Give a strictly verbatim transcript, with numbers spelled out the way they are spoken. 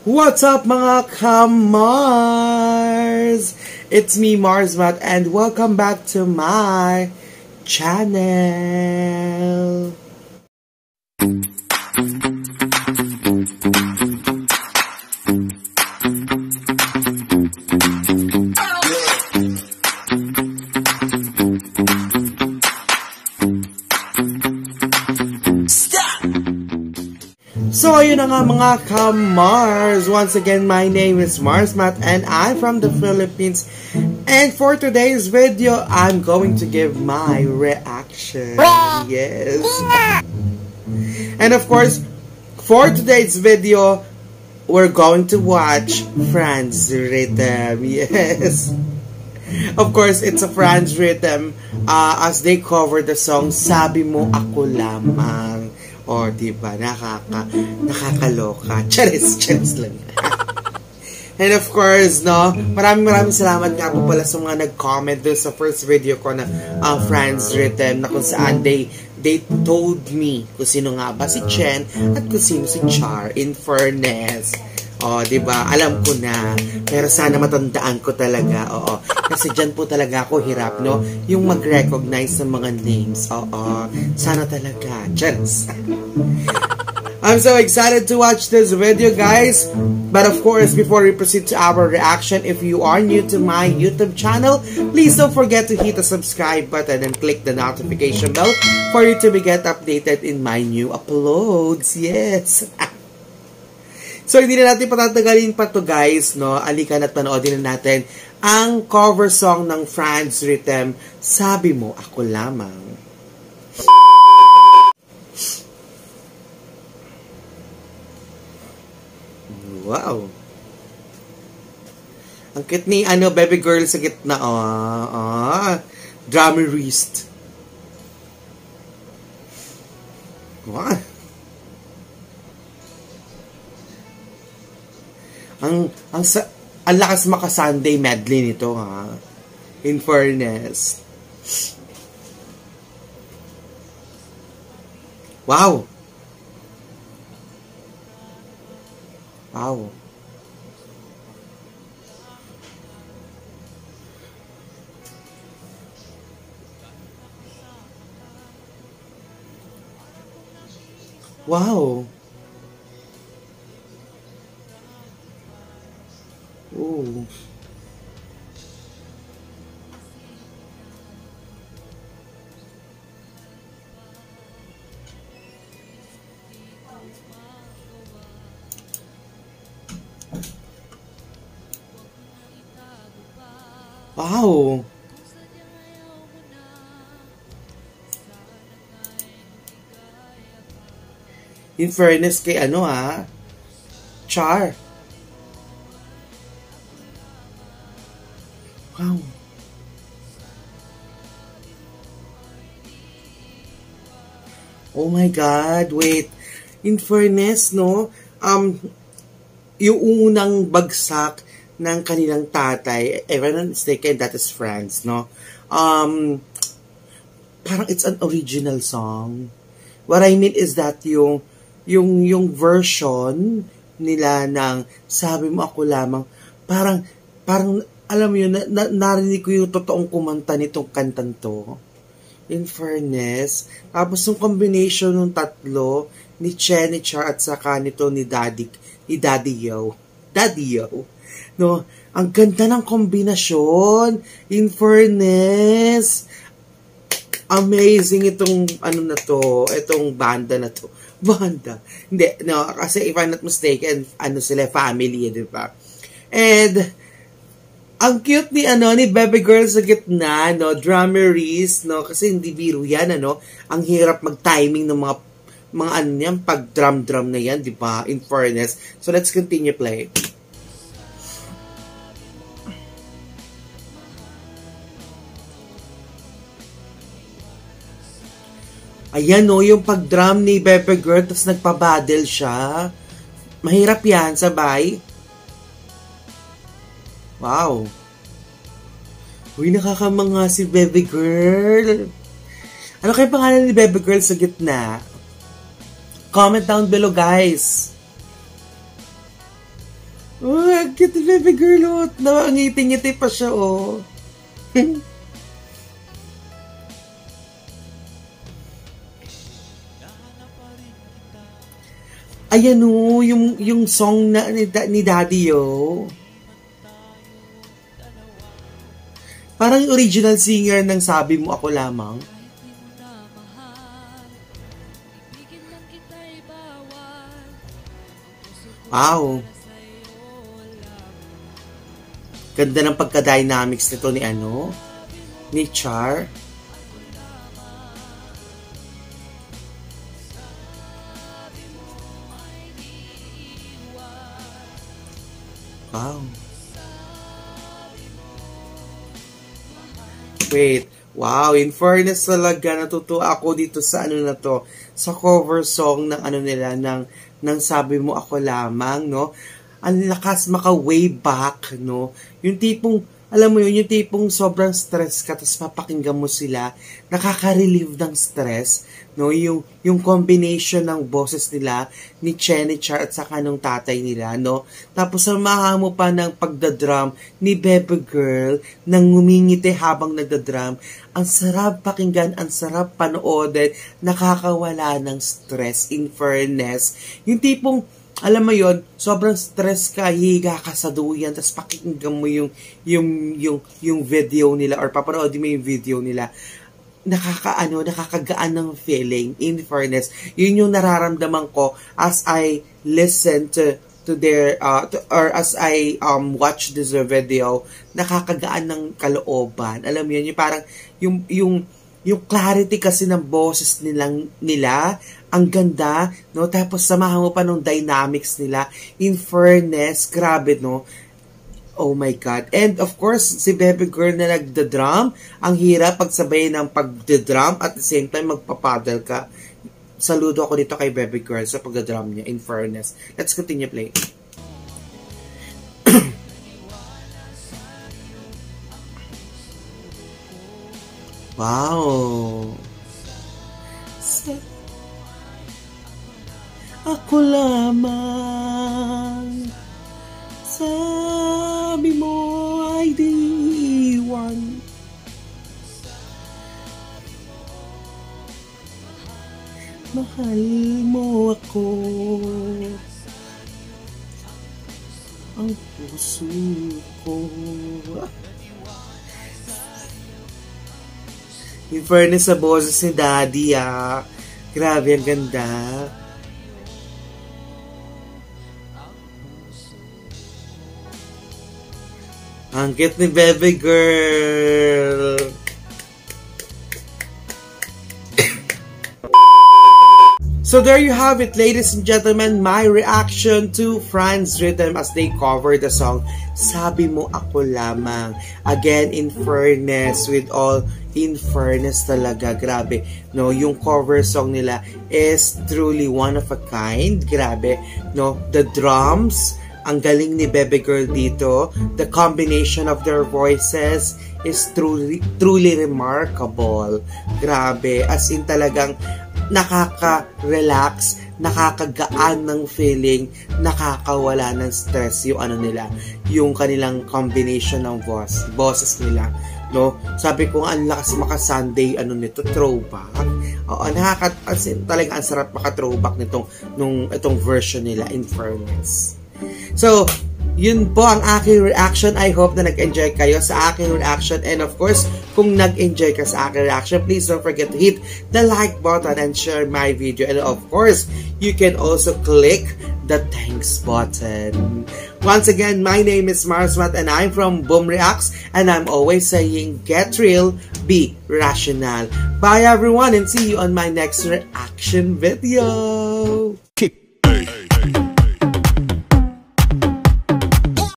What's up mga ka-Mars? It's me, Mharz Mat, and welcome back to my channel. So ayun na nga mga ka-Mars, once again my name is Mharz Mat and I'm from the Philippines, and for today's video I'm going to give my reaction. Yes. And of course, for today's video we're going to watch Franz Rhythm. Yes. Of course, it's a Franz Rhythm uh, as they cover the song Sabi Mo Ako Lamang. O, diba? Nakaka, nakakaloka. Charis, charis lang. And of course, no? Maraming maraming salamat nga po pala sa mga nag-comment doon sa first video ko na uh, Franz Rhythm, na kung saan they, they told me kung sino nga ba si Chen at kung sino si Char in fairness. O, diba? Alam ko na. Pero sana matandaan ko talaga. Oo. Kasi dyan po talaga ako hirap, no? Yung mag-recognize ng mga names. Oo. Sana talaga. Cheers! I'm so excited to watch this video, guys. But of course, before we proceed to our reaction, if you are new to my YouTube channel, please don't forget to hit the subscribe button and click the notification bell for you to be get updated in my new uploads. Yes! So, hindi na natin patatagalin pa to, guys, no? Alikan at panoodin na natin ang cover song ng Franz Rhythm, Sabi Mo Ako Lamang. Wow. Ang cute ni ano, baby girl sa gitna. Oh, oh. Drummer wrist. Wow. Ang ang sa ang lakas maka-Sunday medley nito, ha? In fairness. Wow! Wow! Wow! Oh. Wow. In fairness kay ano, ha? Char. Wow. Oh my God, wait. In fairness, no? Um, yung unang bagsak ng kanilang tatay, if I'm not mistaken, that is Franz, no? Um, parang it's an original song. What I mean is that yung, yung, yung version nila ng Sabi Mo Ako Lamang, parang, parang, alam mo yun, na, na, narinig ko yung totoong kumanta nitong kantang to. In fairness. Tapos yung combination ng tatlo, ni Chen, ni Char, at saka nito ni Daddy, ni Daddy Yo. Daddy Yo. No? Ang ganda ng kombinasyon. In fairness. Amazing itong, ano na to, itong banda na to. Banda. Hindi, no, kasi if I'm not mistaken, ano sila, family, di ba? And, ang cute ni ano ni baby girl sa gitna, no, drummerist, no, kasi hindi biro 'yan, ano. Ang hirap mag-timing ng mga mga ano niyan pag drum-drum na 'yan, 'di ba? In fairness. So let's continue play. Ayan, no, yung pag-drum ni baby girl tapos nagpa-battle siya. Mahirap 'yan, sabay. Wow. Uy, nakakamanga si baby girl. Ano kaya pangalan ni baby girl sa gitna? Comment down below, guys. Oh, cute baby girl. Oh, ang ngiti-ngiti pa siya, oh. Ayan, oh, yung, yung song na, ni, ni Daddy, oh. Parang original singer ng Sabi Mo Ako Lamang. Wow. Ganda ng pagka-dynamics nito ni ano, ni Char. Wow. Wait. Wow, in fairness talaga, natutuwa ako dito sa ano na to, sa cover song ng ano nila, ng, ng Sabi Mo Ako Lamang, no? Ang lakas maka-way back, no? Yung tipong, alam mo yun, yung tipong sobrang stress ka, tapos mapakinggan mo sila, nakaka-relieve ng stress, no? Yung, yung combination ng boses nila, ni Chene Char at saka nung tatay nila, no? Tapos samahan mo pa ng pagdadrum ni Bebe Girl, nang ngumingiti habang nagdadrum. Ang sarap pakinggan, ang sarap panoodin, nakakawala ng stress, in fairness. Yung tipong, alam mo yon, sobrang stress ka, higa ka sa duyan, tapos pakinggan mo yung, yung, yung, yung video nila or papanoodin mo yung video nila. Nakakaano, nakakagaan ng feeling, in fairness. Yun yung nararamdaman ko as I listen to, to their, uh, to, or as I um, watch this video, nakakagaan ng kalooban. Alam mo yun, yung parang, yung, yung, yung clarity kasi ng boses nilang, nila, ang ganda, no? Tapos samahan mo pa ng dynamics nila, in fairness, grabe, no? Oh my God. And of course, si Bebe Girl na nagda-drum, ang hirap pagsabay ng pagda-drum at the same time magpapaddle ka. Saludo ako dito kay Bebe Girl sa pagda-drum niya, in fairness. Let's continue playing. Wow! Ako lamang, sabi mo ay di iwan. Mahal mo ako, ang puso ko. In fairness sa boses ni Daddy, ah. Grabe, ang ganda. Ang cute ni Bebe Girl. So there you have it, ladies and gentlemen, my reaction to Franz Rhythm as they cover the song Sabi Mo Ako Lamang. Again, in fairness, with all in fairness talaga, grabe, no? Yung cover song nila is truly one of a kind, grabe, no? The drums, ang galing ni Bebe Girl dito, the combination of their voices is truly, truly remarkable, grabe, as in talagang nakaka-relax, nakakagaan ng feeling, nakakawala ng stress yung ano nila, yung kanilang combination ng voice, boses nila, no? Sabi ko nga, ang lakas maka-Sunday, ano nito, throwback. Oo, nakaka, as in, talaga ang sarap maka-throwback nitong, nung, itong version nila, in fairness. So, yun po ang aking reaction. I hope na nag-enjoy kayo sa aking reaction. And of course, kung nag-enjoy ka sa aking reaction, please don't forget to hit the like button and share my video. And of course, you can also click the thanks button. Once again, my name is Mharz Mat and I'm from Boom Reacts. And I'm always saying, get real, be rational. Bye everyone and see you on my next reaction video.